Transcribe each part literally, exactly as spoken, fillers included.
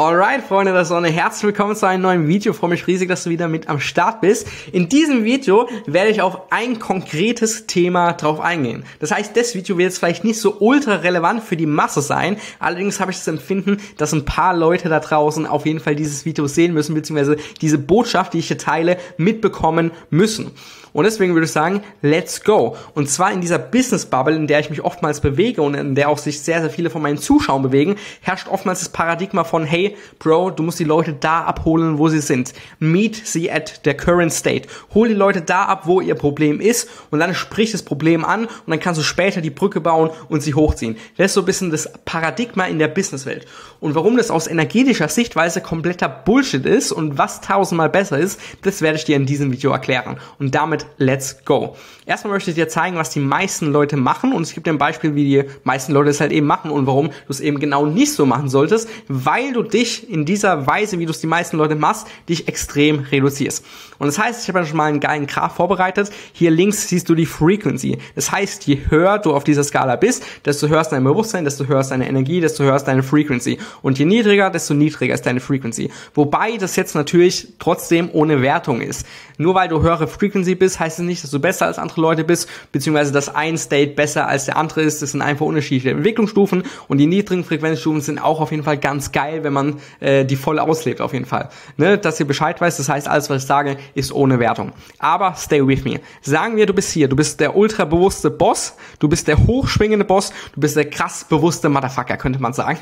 Alright, Freunde der Sonne, herzlich willkommen zu einem neuen Video. Ich freue mich riesig, dass du wieder mit am Start bist. In diesem Video werde ich auf ein konkretes Thema drauf eingehen. Das heißt, das Video wird jetzt vielleicht nicht so ultra relevant für die Masse sein. Allerdings habe ich das Empfinden, dass ein paar Leute da draußen auf jeden Fall dieses Video sehen müssen, beziehungsweise diese Botschaft, die ich hier teile, mitbekommen müssen. Und deswegen würde ich sagen, let's go. Und zwar in dieser Business-Bubble, in der ich mich oftmals bewege und in der auch sich sehr, sehr viele von meinen Zuschauern bewegen, herrscht oftmals das Paradigma von, hey, Bro, du musst die Leute da abholen, wo sie sind. Meet sie at their current state. Hol die Leute da ab, wo ihr Problem ist, und dann sprich das Problem an und dann kannst du später die Brücke bauen und sie hochziehen. Das ist so ein bisschen das Paradigma in der Businesswelt. Und warum das aus energetischer Sichtweise kompletter Bullshit ist und was tausendmal besser ist, das werde ich dir in diesem Video erklären. Und damit let's go. Erstmal möchte ich dir zeigen, was die meisten Leute machen, und es gibt ein Beispiel, wie die meisten Leute es halt eben machen und warum du es eben genau nicht so machen solltest, weil du dich in dieser Weise, wie du es die meisten Leute machst, dich extrem reduzierst. Und das heißt, ich habe ja schon mal einen geilen Graph vorbereitet. Hier links siehst du die Frequency. Das heißt, je höher du auf dieser Skala bist, desto höher ist dein Bewusstsein, desto höher ist deine Energie, desto höher ist deine Frequency. Und je niedriger, desto niedriger ist deine Frequency. Wobei das jetzt natürlich trotzdem ohne Wertung ist. Nur weil du höhere Frequency bist, heißt es nicht, dass du besser als andere Leute bist, beziehungsweise dass ein State besser als der andere ist. Das sind einfach unterschiedliche Entwicklungsstufen, und die niedrigen Frequenzstufen sind auch auf jeden Fall ganz geil, wenn man äh, die voll auslebt auf jeden Fall. Ne? Dass ihr Bescheid weißt, das heißt, alles, was ich sage, ist ohne Wertung. Aber stay with me. Sagen wir, du bist hier, du bist der ultrabewusste Boss, du bist der hochschwingende Boss, du bist der krass bewusste Motherfucker, könnte man sagen.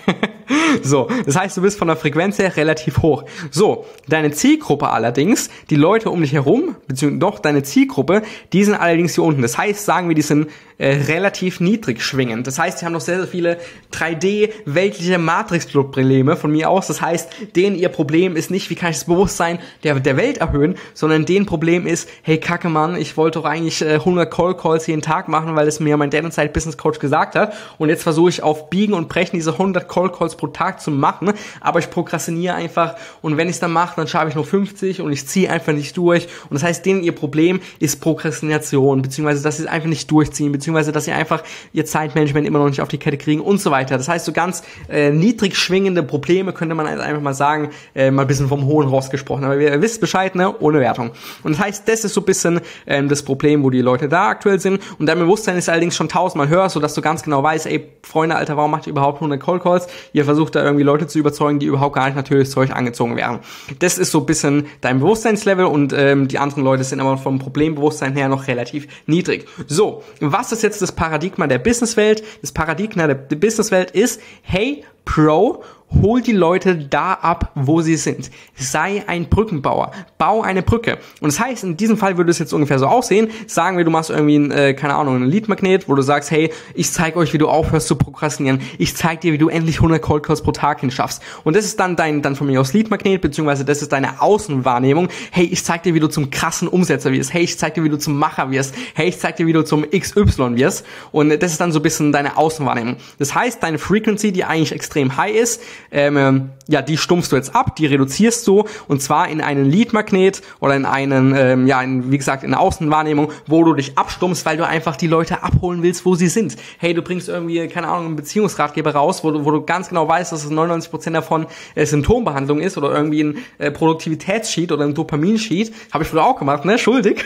So, das heißt, du bist von der Frequenz her relativ hoch. So, deine Zielgruppe allerdings, die Leute um dich herum, beziehungsweise doch deine Zielgruppe, die sind allerdings hier unten. Das heißt, sagen wir, die sind äh, relativ niedrig schwingend. Das heißt, die haben noch sehr, sehr viele drei D-weltliche Matrix-Probleme von mir aus. Das heißt, denen ihr Problem ist nicht, wie kann ich das Bewusstsein der, der Welt erhöhen, sondern denen Problem ist, hey, kacke, Mann, ich wollte doch eigentlich äh, hundert Call-Calls jeden Tag machen, weil es mir mein Dad-Inside-Business-Coach gesagt hat, und jetzt versuche ich auf Biegen und Brechen diese hundert Call-Calls pro Tag zu machen, aber ich prokrastiniere einfach, und wenn ich es dann mache, dann schaffe ich nur fünfzig und ich ziehe einfach nicht durch. Und das heißt, denen ihr Problem ist Prokrastination, beziehungsweise dass sie es einfach nicht durchziehen, beziehungsweise dass sie einfach ihr Zeitmanagement immer noch nicht auf die Kette kriegen und so weiter. Das heißt, so ganz äh, niedrig schwingende Probleme könnte man also einfach mal sagen, äh, mal ein bisschen vom Hohen Ross gesprochen. Aber ihr wisst Bescheid, ne? Ohne Wertung. Und das heißt, das ist so ein bisschen ähm, das Problem, wo die Leute da aktuell sind. Und dein Bewusstsein ist allerdings schon tausendmal höher, sodass du ganz genau weißt, ey, Freunde, Alter, warum macht ihr überhaupt hundert Cold Calls? Ihr versucht da irgendwie Leute zu überzeugen, die überhaupt gar nicht natürlich zu euch angezogen wären. Das ist so ein bisschen dein Bewusstseinslevel, und ähm, die anderen Leute sind aber vom Problembewusstsein her noch relativ niedrig. So, was ist jetzt das Paradigma der Businesswelt? Das Paradigma der Businesswelt ist, hey, Pro, hol die Leute da ab, wo sie sind. Sei ein Brückenbauer. Bau eine Brücke. Und das heißt, in diesem Fall würde es jetzt ungefähr so aussehen. Sagen wir, du machst irgendwie, einen, äh, keine Ahnung, einen Lead-Magnet, wo du sagst, hey, ich zeige euch, wie du aufhörst zu prokrastinieren. Ich zeige dir, wie du endlich hundert Cold Calls pro Tag hinschaffst. Und das ist dann dein, dann von mir aus Lead-Magnet, beziehungsweise das ist deine Außenwahrnehmung. Hey, ich zeige dir, wie du zum krassen Umsetzer wirst. Hey, ich zeige dir, wie du zum Macher wirst. Hey, ich zeige dir, wie du zum X Y wirst. Und das ist dann so ein bisschen deine Außenwahrnehmung. Das heißt, deine Frequency, die eigentlich extrem high ist, ähm, ja, die stumpfst du jetzt ab, die reduzierst du, und zwar in einen Lead-Magnet oder in einen, ähm, ja, in, wie gesagt, in eine Außenwahrnehmung, wo du dich abstumpfst, weil du einfach die Leute abholen willst, wo sie sind. Hey, du bringst irgendwie, keine Ahnung, einen Beziehungsratgeber raus, wo du, wo du ganz genau weißt, dass es neunundneunzig Prozent davon äh, Symptombehandlung ist oder irgendwie ein äh, Produktivitätssheet oder ein Dopaminsheet, habe ich früher auch gemacht, ne, schuldig,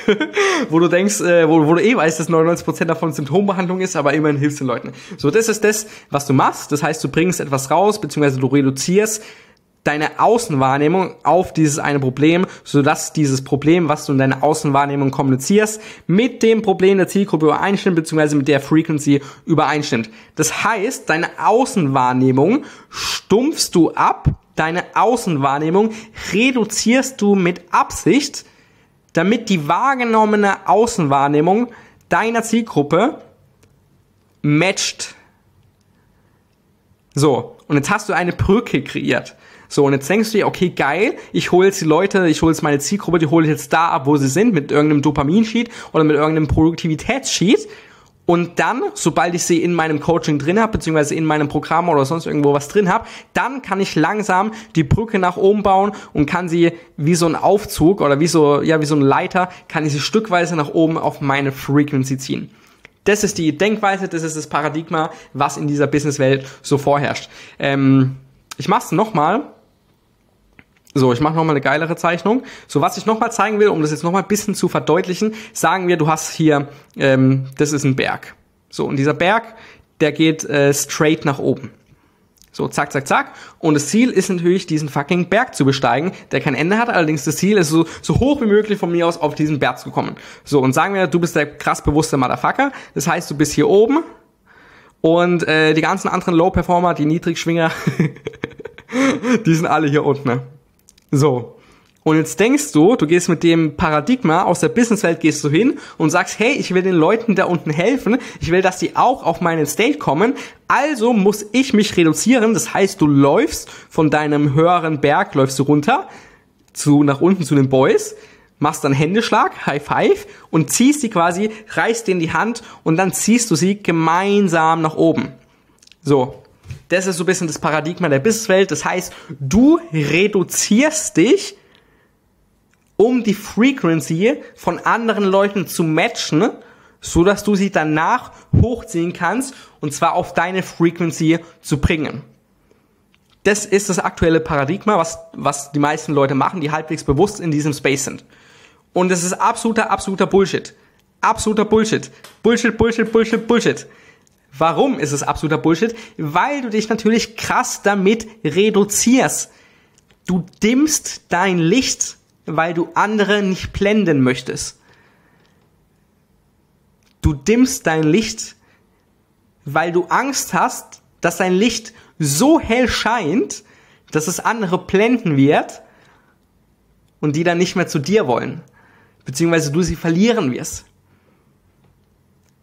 wo du denkst, äh, wo, wo du eh weißt, dass neunundneunzig Prozent davon Symptombehandlung ist, aber immerhin hilfst den Leuten. So, das ist das, was du machst. Das heißt, du bringst etwas raus, beziehungsweise du reduzierst deine Außenwahrnehmung auf dieses eine Problem, sodass dieses Problem, was du in deiner Außenwahrnehmung kommunizierst, mit dem Problem der Zielgruppe übereinstimmt, beziehungsweise mit der Frequency übereinstimmt. Das heißt, deine Außenwahrnehmung stumpfst du ab, deine Außenwahrnehmung reduzierst du mit Absicht, damit die wahrgenommene Außenwahrnehmung deiner Zielgruppe matcht. So, und jetzt hast du eine Brücke kreiert. So, und jetzt denkst du dir, okay, geil, ich hole jetzt die Leute, ich hole jetzt meine Zielgruppe, die hole ich jetzt da ab, wo sie sind, mit irgendeinem Dopaminsheet oder mit irgendeinem Produktivitätssheet. Und dann, sobald ich sie in meinem Coaching drin habe, beziehungsweise in meinem Programm oder sonst irgendwo was drin habe, dann kann ich langsam die Brücke nach oben bauen und kann sie wie so ein Aufzug oder wie so, ja, wie so ein Leiter, kann ich sie stückweise nach oben auf meine Frequency ziehen. Das ist die Denkweise, das ist das Paradigma, was in dieser Businesswelt so vorherrscht. Ähm, ich mach's nochmal, So, ich mache nochmal eine geilere Zeichnung. So, was ich nochmal zeigen will, um das jetzt nochmal ein bisschen zu verdeutlichen, sagen wir, du hast hier, ähm, das ist ein Berg. So, und dieser Berg, der geht äh, straight nach oben. So, zack, zack, zack. Und das Ziel ist natürlich, diesen fucking Berg zu besteigen, der kein Ende hat. Allerdings das Ziel ist, so, so hoch wie möglich von mir aus auf diesen Berg zu kommen. So, und sagen wir, du bist der krass bewusste Motherfucker. Das heißt, du bist hier oben und äh, die ganzen anderen Low-Performer, die Niedrigschwinger, die sind alle hier unten, ne? So, und jetzt denkst du, du gehst mit dem Paradigma aus der Businesswelt, gehst du hin und sagst, hey, ich will den Leuten da unten helfen, ich will, dass die auch auf meinen State kommen, also muss ich mich reduzieren, das heißt, du läufst von deinem höheren Berg, läufst du runter, zu, nach unten zu den Boys, machst dann Händeschlag, High Five und ziehst die quasi, reißt denen die Hand und dann ziehst du sie gemeinsam nach oben. So. Das ist so ein bisschen das Paradigma der Businesswelt. Das heißt, du reduzierst dich, um die Frequency von anderen Leuten zu matchen, so dass du sie danach hochziehen kannst und zwar auf deine Frequency zu bringen. Das ist das aktuelle Paradigma, was, was die meisten Leute machen, die halbwegs bewusst in diesem Space sind. Und das ist absoluter, absoluter Bullshit. Absoluter Bullshit. Bullshit, Bullshit, Bullshit, Bullshit. Warum ist es absoluter Bullshit? Weil du dich natürlich krass damit reduzierst. Du dimmst dein Licht, weil du andere nicht blenden möchtest. Du dimmst dein Licht, weil du Angst hast, dass dein Licht so hell scheint, dass es andere blenden wird und die dann nicht mehr zu dir wollen, beziehungsweise du sie verlieren wirst.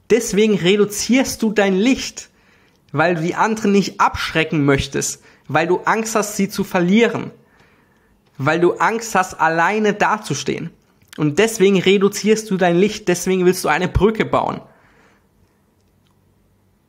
Deswegen reduzierst du dein Licht, weil du die anderen nicht abschrecken möchtest, weil du Angst hast, sie zu verlieren, weil du Angst hast, alleine dazustehen. Und deswegen reduzierst du dein Licht, deswegen willst du eine Brücke bauen.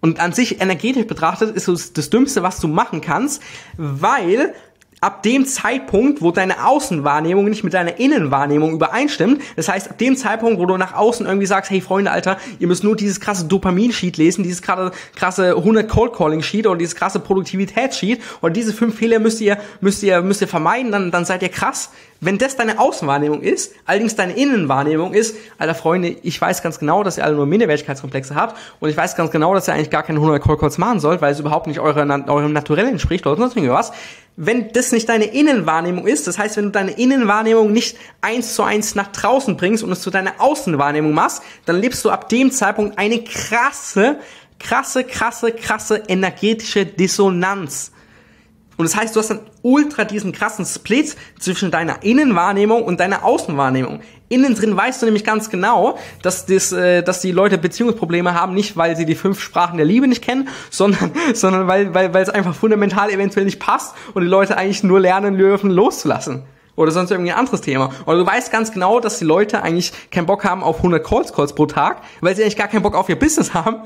Und an sich energetisch betrachtet ist es das Dümmste, was du machen kannst, weil ab dem Zeitpunkt, wo deine Außenwahrnehmung nicht mit deiner Innenwahrnehmung übereinstimmt, das heißt, ab dem Zeitpunkt, wo du nach außen irgendwie sagst, hey Freunde, Alter, ihr müsst nur dieses krasse Dopamin-Sheet lesen, dieses krasse, krasse hundert Cold-Calling-Sheet oder dieses krasse Produktivitäts-Sheet und diese fünf Fehler müsst ihr, müsst ihr, müsst ihr vermeiden, dann, dann seid ihr krass. Wenn das deine Außenwahrnehmung ist, allerdings deine Innenwahrnehmung ist, Alter Freunde, ich weiß ganz genau, dass ihr alle nur Minderwertigkeitskomplexe habt und ich weiß ganz genau, dass ihr eigentlich gar keine hundert Cold Calls machen sollt, weil es überhaupt nicht eure, eurem Naturell entspricht oder sonst irgendwas. Wenn das nicht deine Innenwahrnehmung ist, das heißt, wenn du deine Innenwahrnehmung nicht eins zu eins nach draußen bringst und es zu deiner Außenwahrnehmung machst, dann lebst du ab dem Zeitpunkt eine krasse, krasse, krasse, krasse energetische Dissonanz. Und das heißt, du hast dann ultra diesen krassen Split zwischen deiner Innenwahrnehmung und deiner Außenwahrnehmung. Innen drin weißt du nämlich ganz genau, dass, das, äh, dass die Leute Beziehungsprobleme haben, nicht weil sie die fünf Sprachen der Liebe nicht kennen, sondern, sondern weil, weil, weil es einfach fundamental eventuell nicht passt und die Leute eigentlich nur lernen dürfen, loszulassen. Oder sonst irgendwie ein anderes Thema. Oder du weißt ganz genau, dass die Leute eigentlich keinen Bock haben auf hundert Cold Calls pro Tag, weil sie eigentlich gar keinen Bock auf ihr Business haben.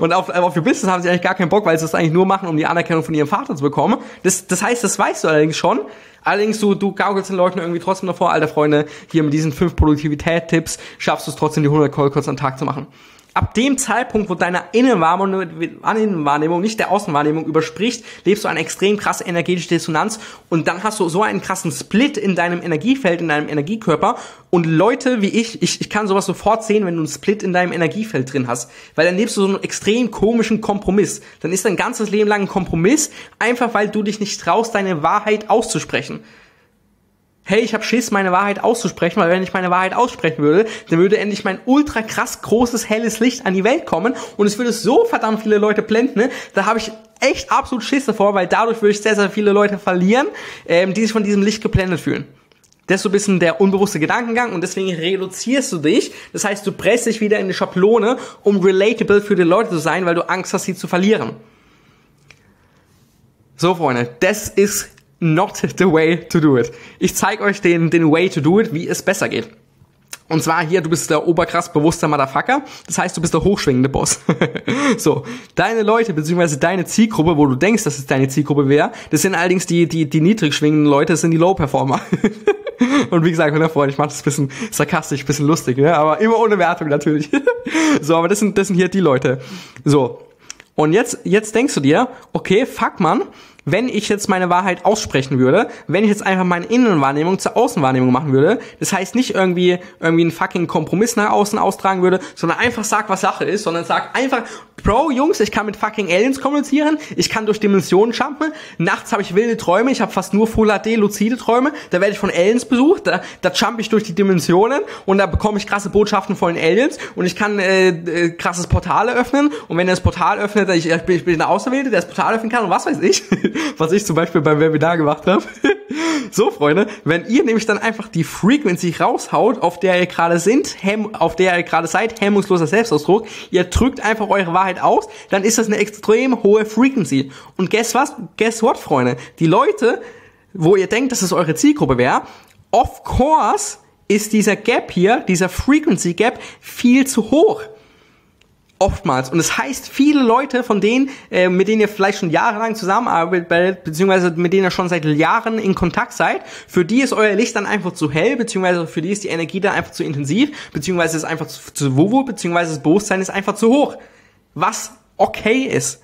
Und auf, auf ihr Business haben sie eigentlich gar keinen Bock, weil sie das eigentlich nur machen, um die Anerkennung von ihrem Vater zu bekommen. Das, das heißt, das weißt du allerdings schon. Allerdings, du, du gaukelst den Leuten irgendwie trotzdem davor, alter Freunde, hier mit diesen fünf Produktivität-Tipps schaffst du es trotzdem, die hundert Cold Calls am Tag zu machen. Ab dem Zeitpunkt, wo deiner Innenwahrnehmung nicht der Außenwahrnehmung überspricht, lebst du eine extrem krasse energetische Dissonanz und dann hast du so einen krassen Split in deinem Energiefeld, in deinem Energiekörper und Leute wie ich, ich, ich kann sowas sofort sehen, wenn du einen Split in deinem Energiefeld drin hast, weil dann lebst du so einen extrem komischen Kompromiss. Dann ist dein ganzes Leben lang ein Kompromiss, einfach weil du dich nicht traust, deine Wahrheit auszusprechen. Hey, ich habe Schiss, meine Wahrheit auszusprechen, weil wenn ich meine Wahrheit aussprechen würde, dann würde endlich mein ultra krass großes, helles Licht an die Welt kommen und es würde so verdammt viele Leute blenden, ne? Da habe ich echt absolut Schiss davor, weil dadurch würde ich sehr, sehr viele Leute verlieren, ähm, die sich von diesem Licht geblendet fühlen. Das ist so ein bisschen der unbewusste Gedankengang und deswegen reduzierst du dich, das heißt, du presst dich wieder in eine Schablone, um relatable für die Leute zu sein, weil du Angst hast, sie zu verlieren. So, Freunde, das ist not the way to do it. Ich zeige euch den, den way to do it, wie es besser geht. Und zwar hier, du bist der oberkrass bewusste Motherfucker. Das heißt, du bist der hochschwingende Boss. So, deine Leute, beziehungsweise deine Zielgruppe, wo du denkst, dass es deine Zielgruppe wäre, das sind allerdings die, die, die niedrig schwingenden Leute, das sind die Low-Performer. Und wie gesagt, meine Freunde, ich mache das ein bisschen sarkastisch, ein bisschen lustig, ne? Aber immer ohne Wertung natürlich. So, aber das sind, das sind hier die Leute. So, und jetzt, jetzt denkst du dir, okay, fuck, Mann, wenn ich jetzt meine Wahrheit aussprechen würde, wenn ich jetzt einfach meine Innenwahrnehmung zur Außenwahrnehmung machen würde, das heißt nicht irgendwie irgendwie einen fucking Kompromiss nach außen austragen würde, sondern einfach sag, was Sache ist, sondern sag einfach, Bro, Jungs, ich kann mit fucking Aliens kommunizieren, ich kann durch Dimensionen jumpen, nachts habe ich wilde Träume, ich habe fast nur Full H D, luzide Träume, da werde ich von Aliens besucht, da, da jump ich durch die Dimensionen und da bekomme ich krasse Botschaften von den Aliens und ich kann äh, äh, krasses Portale öffnen und wenn er das Portal öffnet, ich, ich, bin, ich bin der Auserwählte, der das Portal öffnen kann und was weiß ich, was ich zum Beispiel beim Webinar gemacht habe. So, Freunde, wenn ihr nämlich dann einfach die Frequency raushaut, auf der ihr gerade sind, hem, auf der ihr gerade seid, hemmungsloser Selbstausdruck, ihr drückt einfach eure Wahrheit aus, dann ist das eine extrem hohe Frequency. Und guess was? Guess what, Freunde? Die Leute, wo ihr denkt, dass es eure Zielgruppe wäre, of course ist dieser Gap hier, dieser Frequency Gap viel zu hoch. Oftmals. Und das heißt, viele Leute von denen, äh, mit denen ihr vielleicht schon jahrelang zusammenarbeitet, beziehungsweise mit denen ihr schon seit Jahren in Kontakt seid, für die ist euer Licht dann einfach zu hell, beziehungsweise für die ist die Energie dann einfach zu intensiv, beziehungsweise ist einfach zu, zu wuhu, beziehungsweise das Bewusstsein ist einfach zu hoch. Was okay ist.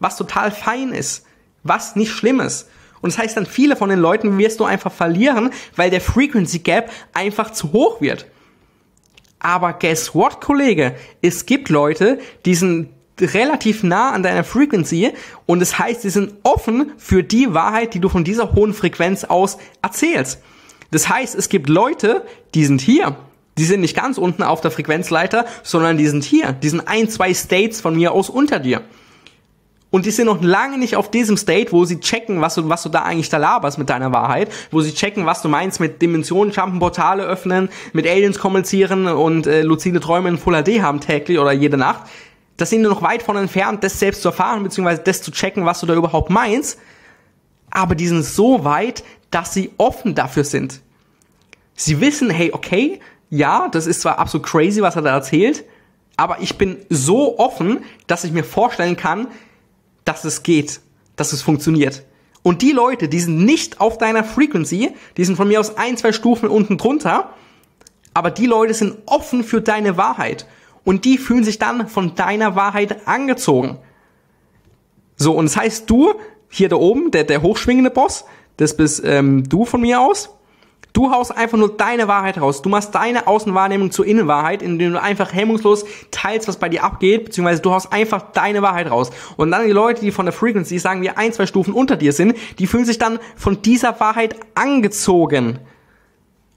Was total fein ist. Was nicht schlimm ist. Und das heißt dann, viele von den Leuten wirst du einfach verlieren, weil der Frequency Gap einfach zu hoch wird. Aber guess what, Kollege? Es gibt Leute, die sind relativ nah an deiner Frequency und das heißt, sie sind offen für die Wahrheit, die du von dieser hohen Frequenz aus erzählst. Das heißt, es gibt Leute, die sind hier. Die sind nicht ganz unten auf der Frequenzleiter, sondern die sind hier. Die sind ein, zwei States von mir aus unter dir. Und die sind noch lange nicht auf diesem State, wo sie checken, was du, was du da eigentlich da laberst mit deiner Wahrheit, wo sie checken, was du meinst mit Dimensionen jumpen, Portale öffnen, mit Aliens kommunizieren und äh, luzide Träume in Full H D haben täglich oder jede Nacht. Das sind noch weit von entfernt, das selbst zu erfahren, beziehungsweise das zu checken, was du da überhaupt meinst. Aber die sind so weit, dass sie offen dafür sind. Sie wissen, hey, okay, ja, das ist zwar absolut crazy, was er da erzählt, aber ich bin so offen, dass ich mir vorstellen kann, dass es geht, dass es funktioniert. Und die Leute, die sind nicht auf deiner Frequency, die sind von mir aus ein, zwei Stufen unten drunter, aber die Leute sind offen für deine Wahrheit und die fühlen sich dann von deiner Wahrheit angezogen. So, und das heißt, du, hier da oben, der, der hochschwingende Boss, das bist ähm, du von mir aus, du haust einfach nur deine Wahrheit raus. Du machst deine Außenwahrnehmung zur Innenwahrheit, indem du einfach hemmungslos teilst, was bei dir abgeht, beziehungsweise du haust einfach deine Wahrheit raus. Und dann die Leute, die von der Frequency, sagen wir, ein, zwei Stufen unter dir sind, die fühlen sich dann von dieser Wahrheit angezogen.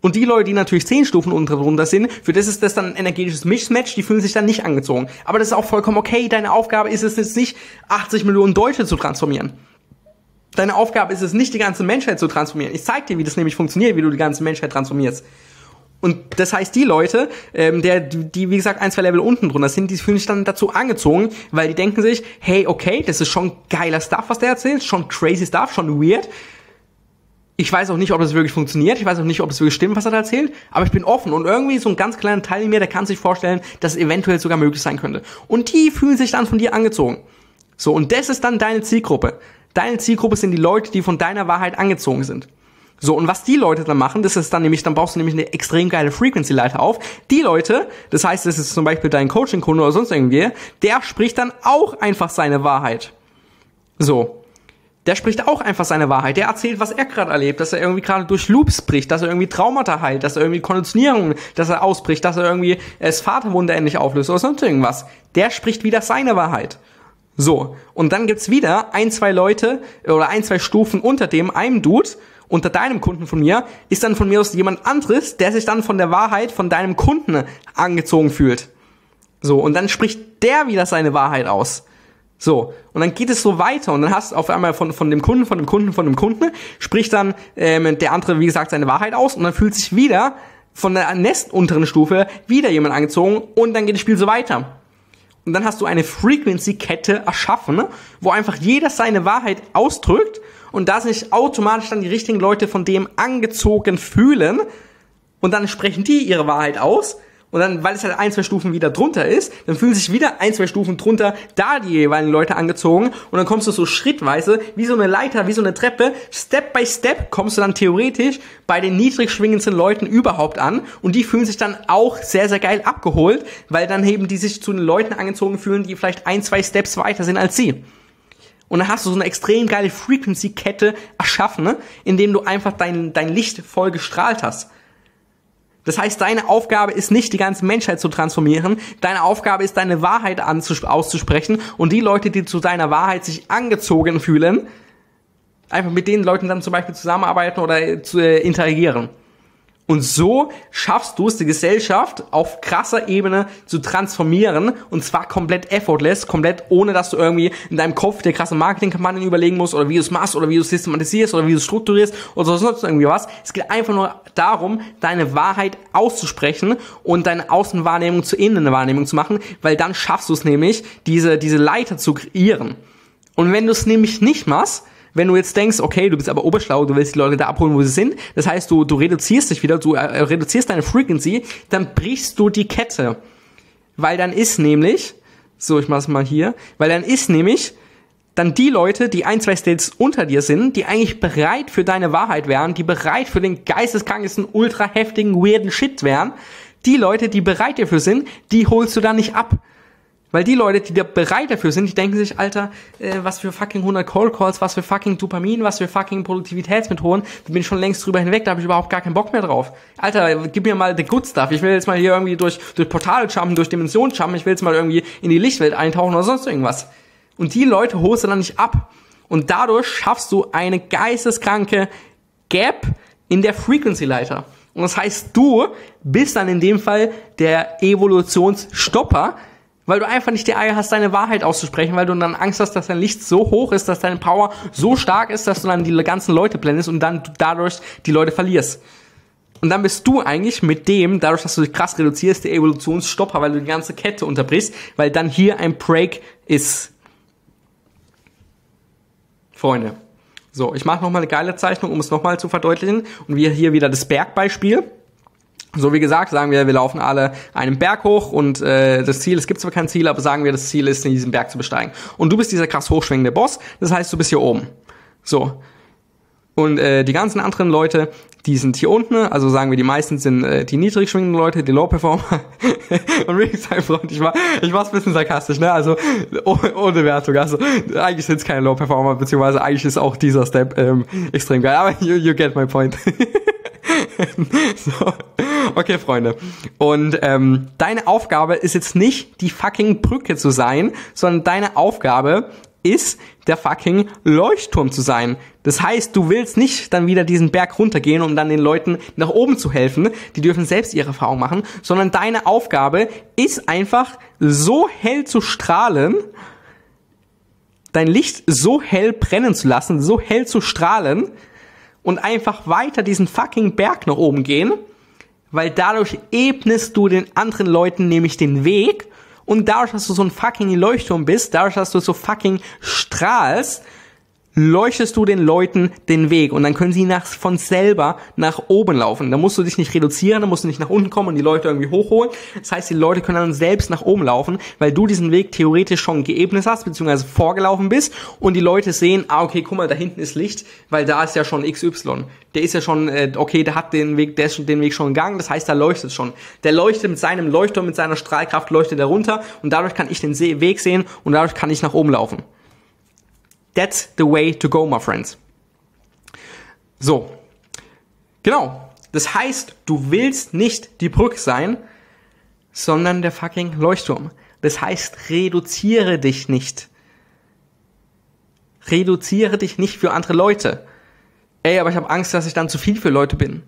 Und die Leute, die natürlich zehn Stufen unter drunter sind, für das ist das dann ein energetisches Mismatch, die fühlen sich dann nicht angezogen. Aber das ist auch vollkommen okay. Deine Aufgabe ist es jetzt nicht, achtzig Millionen Deutsche zu transformieren. Deine Aufgabe ist es nicht, die ganze Menschheit zu transformieren. Ich zeig dir, wie das nämlich funktioniert, wie du die ganze Menschheit transformierst. Und das heißt, die Leute, ähm, der, die, wie gesagt, ein, zwei Level unten drunter sind, die fühlen sich dann dazu angezogen, weil die denken sich, hey, okay, das ist schon geiler Stuff, was der erzählt, schon crazy Stuff, schon weird. Ich weiß auch nicht, ob das wirklich funktioniert, ich weiß auch nicht, ob es wirklich stimmt, was er da erzählt, aber ich bin offen und irgendwie so ein ganz kleiner Teil in mir, der kann sich vorstellen, dass es eventuell sogar möglich sein könnte. Und die fühlen sich dann von dir angezogen. So, und das ist dann deine Zielgruppe. Deine Zielgruppe sind die Leute, die von deiner Wahrheit angezogen sind. So, und was die Leute dann machen, das ist dann nämlich, dann brauchst du nämlich eine extrem geile Frequency-Leiter auf. Die Leute, das heißt, das ist zum Beispiel dein Coaching-Kunde oder sonst irgendwie, der spricht dann auch einfach seine Wahrheit. So. Der spricht auch einfach seine Wahrheit. Der erzählt, was er gerade erlebt, dass er irgendwie gerade durch Loops bricht, dass er irgendwie Traumata heilt, dass er irgendwie Konditionierungen, dass er ausbricht, dass er irgendwie das Vaterwunder endlich auflöst oder sonst irgendwas. Der spricht wieder seine Wahrheit. So, und dann gibt's wieder ein, zwei Leute oder ein, zwei Stufen unter dem einem Dude, unter deinem Kunden von mir, ist dann von mir aus jemand anderes, der sich dann von der Wahrheit von deinem Kunden angezogen fühlt. So, und dann spricht der wieder seine Wahrheit aus. So, und dann geht es so weiter und dann hast du auf einmal von, von dem Kunden, von dem Kunden, von dem Kunden, spricht dann ähm, der andere, wie gesagt, seine Wahrheit aus und dann fühlt sich wieder von der nächsten unteren Stufe wieder jemand angezogen und dann geht das Spiel so weiter. Und dann hast du eine Frequency-Kette erschaffen, wo einfach jeder seine Wahrheit ausdrückt und da sich automatisch dann die richtigen Leute von dem angezogen fühlen und dann sprechen die ihre Wahrheit aus und dann, weil es halt ein, zwei Stufen wieder drunter ist, dann fühlen sich wieder ein, zwei Stufen drunter da die jeweiligen Leute angezogen und dann kommst du so schrittweise, wie so eine Leiter, wie so eine Treppe, Step by Step kommst du dann theoretisch bei den niedrig schwingendsten Leuten überhaupt an und die fühlen sich dann auch sehr, sehr geil abgeholt, weil dann eben die sich zu den Leuten angezogen fühlen, die vielleicht ein, zwei Steps weiter sind als sie. Und dann hast du so eine extrem geile Frequency-Kette erschaffen, ne? Indem du einfach dein, dein Licht voll gestrahlt hast. Das heißt, deine Aufgabe ist nicht, die ganze Menschheit zu transformieren. Deine Aufgabe ist, deine Wahrheit auszusprechen. Und die Leute, die zu deiner Wahrheit sich angezogen fühlen, einfach mit den Leuten dann zum Beispiel zusammenarbeiten oder zu, äh, interagieren. Und so schaffst du es, die Gesellschaft auf krasser Ebene zu transformieren, und zwar komplett effortless, komplett ohne, dass du irgendwie in deinem Kopf dir krasse Marketingkampagnen überlegen musst oder wie du es machst oder wie du es systematisierst oder wie du es strukturierst oder sonst irgendwie was. Es geht einfach nur darum, deine Wahrheit auszusprechen und deine Außenwahrnehmung zu Innenwahrnehmung zu machen, weil dann schaffst du es nämlich, diese, diese Leiter zu kreieren. Und wenn du es nämlich nicht machst, wenn du jetzt denkst, okay, du bist aber oberschlau, du willst die Leute da abholen, wo sie sind, das heißt, du, du reduzierst dich wieder, du äh, reduzierst deine Frequency, dann brichst du die Kette. Weil dann ist nämlich, so, ich mach's mal hier, weil dann ist nämlich, dann die Leute, die ein, zwei States unter dir sind, die eigentlich bereit für deine Wahrheit wären, die bereit für den geisteskrankesten, ultra heftigen, weirden Shit wären, die Leute, die bereit dafür sind, die holst du dann nicht ab. Weil die Leute, die da bereit dafür sind, die denken sich, Alter, äh, was für fucking hundert Cold Calls, was für fucking Dopamin, was für fucking Produktivitätsmethoden, da bin ich schon längst drüber hinweg, da habe ich überhaupt gar keinen Bock mehr drauf. Alter, gib mir mal the good stuff, ich will jetzt mal hier irgendwie durch, durch Portale jumpen, durch Dimensionen jumpen, ich will jetzt mal irgendwie in die Lichtwelt eintauchen oder sonst irgendwas. Und die Leute holst du dann nicht ab. Und dadurch schaffst du eine geisteskranke Gap in der Frequency-Leiter. Und das heißt, du bist dann in dem Fall der Evolutionsstopper, weil du einfach nicht die Eier hast, deine Wahrheit auszusprechen, weil du dann Angst hast, dass dein Licht so hoch ist, dass deine Power so stark ist, dass du dann die ganzen Leute blendest und dann dadurch die Leute verlierst. Und dann bist du eigentlich mit dem, dadurch, dass du dich krass reduzierst, der Evolutionsstopper, weil du die ganze Kette unterbrichst, weil dann hier ein Break ist. Freunde. So, ich mache nochmal eine geile Zeichnung, um es nochmal zu verdeutlichen. Und wir hier wieder das Bergbeispiel. So, wie gesagt, sagen wir, wir laufen alle einen Berg hoch und äh, das Ziel, es gibt zwar kein Ziel, aber sagen wir, das Ziel ist, diesen Berg zu besteigen. Und du bist dieser krass hochschwingende Boss, das heißt, du bist hier oben. So. Und äh, die ganzen anderen Leute, die sind hier unten, also sagen wir, die meisten sind äh, die niedrig schwingenden Leute, die Low-Performer. Und wie gesagt, Freund, ich war ich war's ein bisschen sarkastisch, ne? Also ohne, ohne Wertung. Also eigentlich sind es keine Low-Performer, beziehungsweise eigentlich ist auch dieser Step ähm, extrem geil. Aber you, you get my point. So. Okay, Freunde. Und ähm, deine Aufgabe ist jetzt nicht, die fucking Brücke zu sein, sondern deine Aufgabe ist, der fucking Leuchtturm zu sein. Das heißt, du willst nicht dann wieder diesen Berg runtergehen, um dann den Leuten nach oben zu helfen. Die dürfen selbst ihre Erfahrung machen. Sondern deine Aufgabe ist einfach, so hell zu strahlen, dein Licht so hell brennen zu lassen, so hell zu strahlen, und einfach weiter diesen fucking Berg nach oben gehen, weil dadurch ebnest du den anderen Leuten nämlich den Weg, und dadurch, dass du so ein fucking Leuchtturm bist, dadurch, dass du so fucking strahlst, leuchtest du den Leuten den Weg, und dann können sie nach, von selber nach oben laufen. Da musst du dich nicht reduzieren, da musst du nicht nach unten kommen und die Leute irgendwie hochholen. Das heißt, die Leute können dann selbst nach oben laufen, weil du diesen Weg theoretisch schon geebnet hast, beziehungsweise vorgelaufen bist, und die Leute sehen, ah, okay, guck mal, da hinten ist Licht, weil da ist ja schon X Y. Der ist ja schon, äh, okay, der hat den Weg, der ist schon den Weg schon gegangen, das heißt, da leuchtet schon. Der leuchtet mit seinem Leuchtturm, mit seiner Strahlkraft, leuchtet er runter, und dadurch kann ich den Weg sehen und dadurch kann ich nach oben laufen. That's the way to go, my friends. So, genau. Das heißt, du willst nicht die Brücke sein, sondern der fucking Leuchtturm. Das heißt, reduziere dich nicht. Reduziere dich nicht für andere Leute. Ey, aber ich habe Angst, dass ich dann zu viel für Leute bin.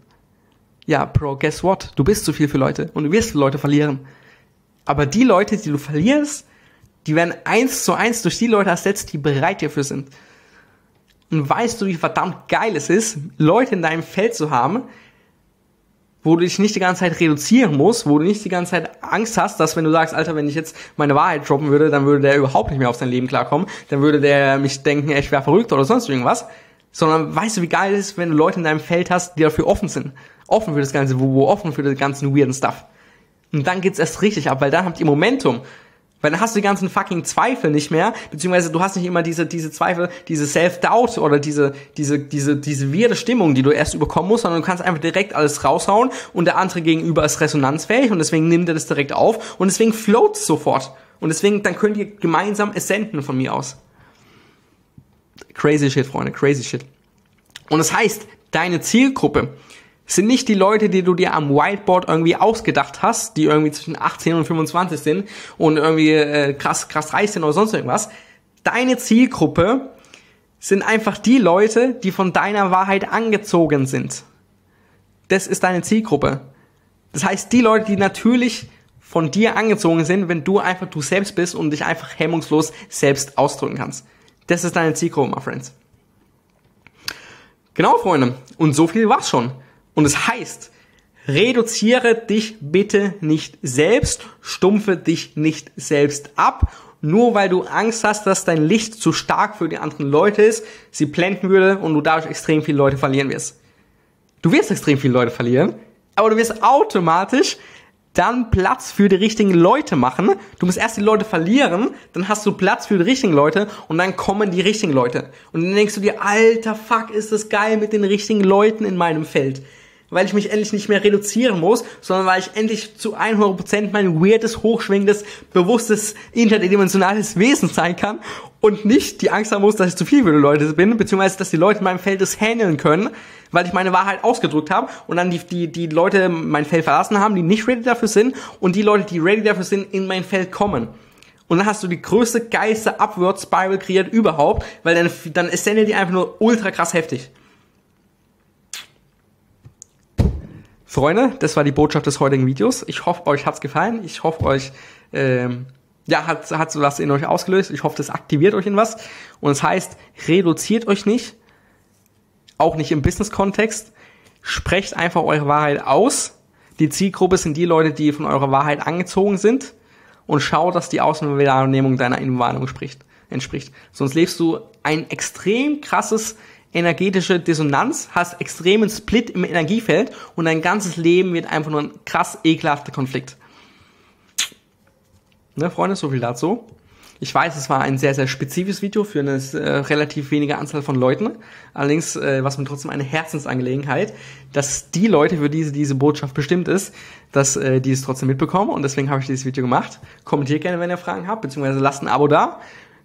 Ja, Bro, guess what? Du bist zu viel für Leute und du wirst Leute verlieren. Aber die Leute, die du verlierst, die werden eins zu eins durch die Leute ersetzt, die bereit dafür sind. Und weißt du, wie verdammt geil es ist, Leute in deinem Feld zu haben, wo du dich nicht die ganze Zeit reduzieren musst, wo du nicht die ganze Zeit Angst hast, dass wenn du sagst, Alter, wenn ich jetzt meine Wahrheit droppen würde, dann würde der überhaupt nicht mehr auf sein Leben klarkommen, dann würde der mich denken, ey, ich wäre verrückt oder sonst irgendwas. Sondern weißt du, wie geil es ist, wenn du Leute in deinem Feld hast, die dafür offen sind. Offen für das Ganze, wo, wo offen für den ganzen weirden Stuff. Und dann geht's erst richtig ab, weil dann habt ihr Momentum. Weil dann hast du die ganzen fucking Zweifel nicht mehr, beziehungsweise du hast nicht immer diese, diese Zweifel, diese Self-Doubt oder diese, diese, diese, diese wirre Stimmung, die du erst überkommen musst, sondern du kannst einfach direkt alles raushauen und der andere gegenüber ist resonanzfähig und deswegen nimmt er das direkt auf und deswegen float's sofort. Und deswegen, dann könnt ihr gemeinsam es senden von mir aus. Crazy Shit, Freunde, crazy Shit. Und das heißt, deine Zielgruppe sind nicht die Leute, die du dir am Whiteboard irgendwie ausgedacht hast, die irgendwie zwischen achtzehn und fünfundzwanzig sind und irgendwie äh, krass, krass reich sind oder sonst irgendwas. Deine Zielgruppe sind einfach die Leute, die von deiner Wahrheit angezogen sind. Das ist deine Zielgruppe. Das heißt, die Leute, die natürlich von dir angezogen sind, wenn du einfach du selbst bist und dich einfach hemmungslos selbst ausdrücken kannst. Das ist deine Zielgruppe, my friends. Genau, Freunde. Und so viel war's schon. Und es heißt, reduziere dich bitte nicht selbst, stumpfe dich nicht selbst ab. Nur weil du Angst hast, dass dein Licht zu stark für die anderen Leute ist, sie blenden würde und du dadurch extrem viele Leute verlieren wirst. Du wirst extrem viele Leute verlieren, aber du wirst automatisch dann Platz für die richtigen Leute machen. Du musst erst die Leute verlieren, dann hast du Platz für die richtigen Leute und dann kommen die richtigen Leute. Und dann denkst du dir, alter Fuck, ist das geil mit den richtigen Leuten in meinem Feld. Weil ich mich endlich nicht mehr reduzieren muss, sondern weil ich endlich zu hundert Prozent mein weirdes, hochschwingendes, bewusstes, interdimensionales Wesen sein kann und nicht die Angst haben muss, dass ich zu viel für die Leute bin, beziehungsweise, dass die Leute in meinem Feld es handeln können, weil ich meine Wahrheit ausgedrückt habe und dann die, die, die Leute mein Feld verlassen haben, die nicht ready dafür sind und die Leute, die ready dafür sind, in mein Feld kommen. Und dann hast du die größte geilste Upward-Spiral kreiert überhaupt, weil dann, dann ist die einfach nur ultra krass heftig. Freunde, das war die Botschaft des heutigen Videos. Ich hoffe, euch hat's gefallen. Ich hoffe, euch ähm, ja, hat hat so was in euch ausgelöst. Ich hoffe, das aktiviert euch in was. Und das heißt, reduziert euch nicht, auch nicht im Business-Kontext. Sprecht einfach eure Wahrheit aus. Die Zielgruppe sind die Leute, die von eurer Wahrheit angezogen sind. Und schau, dass die Außenwahrnehmung deiner Innenwahrnehmung entspricht. Sonst lebst du ein extrem krasses energetische Dissonanz, hast extremen Split im Energiefeld und dein ganzes Leben wird einfach nur ein krass ekelhafter Konflikt. Ne, Freunde, so viel dazu. Ich weiß, es war ein sehr, sehr spezifisches Video für eine äh, relativ wenige Anzahl von Leuten. Allerdings äh, war es mir trotzdem eine Herzensangelegenheit, dass die Leute, für die diese Botschaft bestimmt ist, dass äh, die es trotzdem mitbekommen und deswegen habe ich dieses Video gemacht. Kommentiert gerne, wenn ihr Fragen habt, beziehungsweise lasst ein Abo da.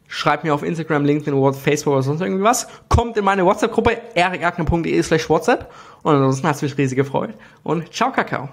Schreibt mir auf Instagram, LinkedIn, Facebook oder sonst irgendwas. Kommt in meine WhatsApp-Gruppe ericagner punkt de slash WhatsApp. Und ansonsten hat es mich riesig gefreut. Und ciao, Kakao.